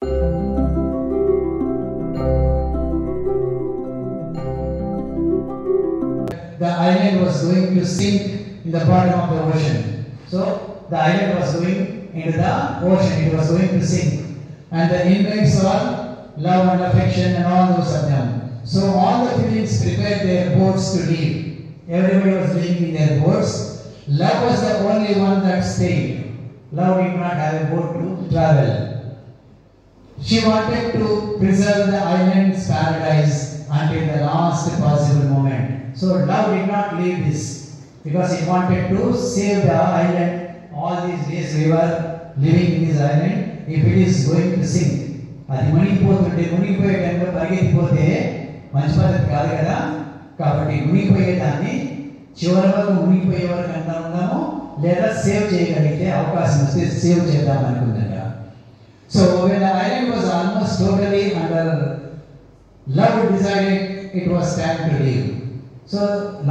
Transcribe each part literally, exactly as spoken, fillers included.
The island was going to sink in the bottom of the ocean. So the island was going into the ocean, it was going to sink. And the inmates all love and affection and all those of them. So all the Philippines prepared their boats to leave. Everybody was leaving in their boats. Love was the only one that stayed. Love did not have a boat to travel. She wanted to preserve the island's paradise until the last possible moment. So love did not leave this because he wanted to save the island. All these days we were living in this island. If it is going to sink, అది మునిగిపోతుంటే మునిగిపోయే టైంలో పరిగెత్తిపోతే మంచి పద్ధతి కాదు కదా. కాబట్టి మునిగిపోయే దాన్ని చివరి వరకు మునిగిపోయే వరకు అంతా ఉన్నాము, లేదా సేవ్ చేయగలిగితే అవకాశం వస్తే సేవ్ చేద్దాం అనుకుందంట. So when the island was almost totally under, love decided it was time to leave. So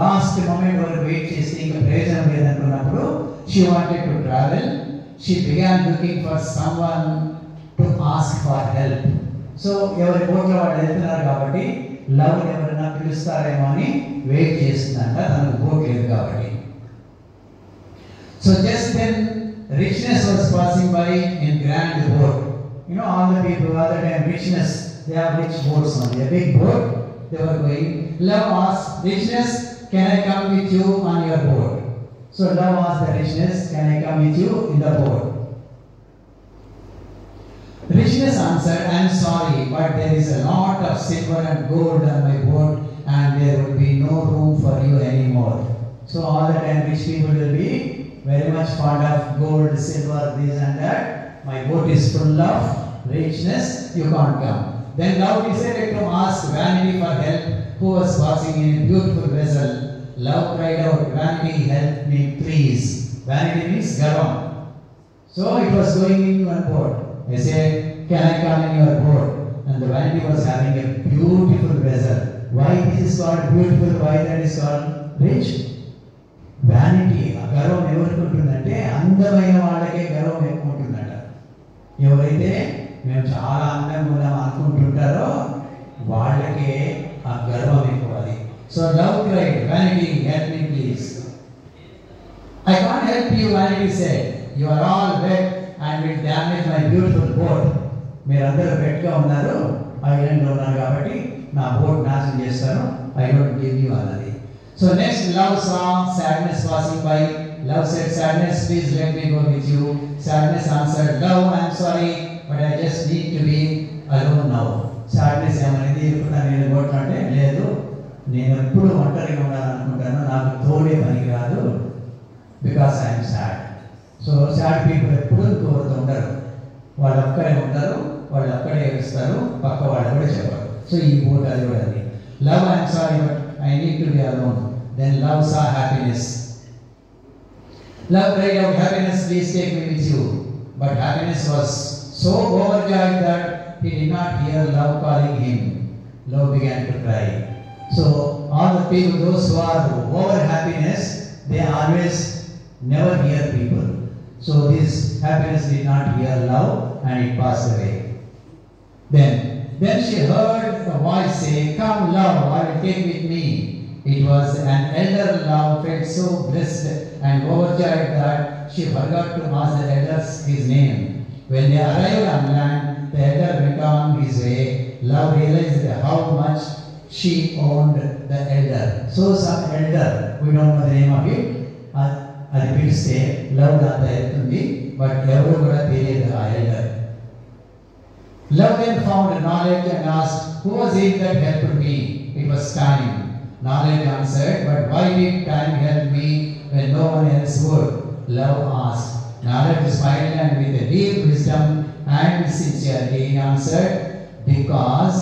last moment or wait is seeing a pleasure with another. She wanted to travel. She began looking for someone to ask for help. So every boat lo vadu elthunnaru kabatti love evarina pilustaremo ani wait chestundanta, tanaku boat ledu kabatti. So just then richness was passing by in grand boat. You know, all the people other than richness, they have rich boats on a big boat. They were going. Love asked richness, can I come with you on your boat? So love asked the richness, can I come with you in the boat? Richness answered, I am sorry, but there is a lot of silver and gold on my boat, and there will be no room for you anymore. So all the time rich people will be very much fond of gold, silver, this and that. My boat is full of richness, you can't come. Then love decided to ask vanity for help, who was passing in a beautiful vessel. Love cried out, vanity, help me please. Vanity means garb. So it was going in your boat. They said, can I come in your boat? And the vanity was having a beautiful vessel. Why this is called beautiful? Why that is called rich? Vanity. Garb never could do that. Andamaya vadake garb never could do that. You right there? మేము చాలా అందంగా ఉన్నాం అనుకుంటుంటారో వాళ్ళకే ఆ గర్వం ఎక్కువది. So love cried vanity help me please. I can't help you vanity said. You are all wet and will damage my beautiful boat. మీరందరూ వెట్గా ఉన్నారు, ఆ ఐలాండ్లో ఉన్నారు కాబట్టి నా బోట్ నాశనం చేస్తాను. ఐ డోంట్ గివ్ యూ అన్నది. So next love saw sadness passing by. Love said sadness please let me go with you. Sadness answered love I am sorry but I just need to be alone now. Sadness ఏమనేది ఇప్పుడు నేను కోరుకుంటే లేదు, నేను ఎప్పుడు ఒంటరిగా ఉండాలనుకుంటాను, నాకు తోడే పని కాదు because I'm sad. So sad people ఎప్పుడు కోరుతూ ఉంటారు, వాళ్ళు అక్కడే ఉంటారు, వాళ్ళు అక్కడే ఇస్తారు, పక్క వాళ్ళు కూడా చెప్పారు. సో ఈ బోట్ అది కూడా అది. Love I'm sorry but I need to be alone. Then love saw happiness. Love cried out happiness please take me with you. But happiness was so overjoyed that he did not hear love calling him. Love began to cry. So all the people, those who are over happiness, they always never hear people. So this happiness did not hear love and it passed away. Then, then she heard a voice say, "Come, love, I will take with me." It was an elder. Love felt so blessed and overjoyed that she forgot to ask the elders his name. When they arrived on land, the elder went on his way. Love realized how much she owned the elder. So some elder, we don't know the name of it, I will say love that elder, but never period the elder. Love then found knowledge and asked, who was it that helped me? It was time. Knowledge answered, but why did time help me when no one else would? Love asked. Knowledge smiled and with a deep wisdom and sincerity he answered, because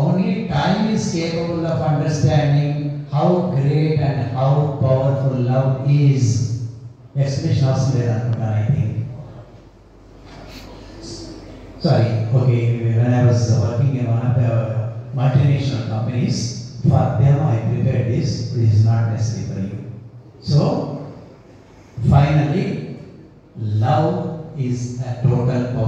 only time is capable of understanding how great and how powerful love is. Explanation also there, I think. Sorry, okay, when I was working in one of the multinational companies, for them I prepared this, it is not necessary for you. So, finally, love is a total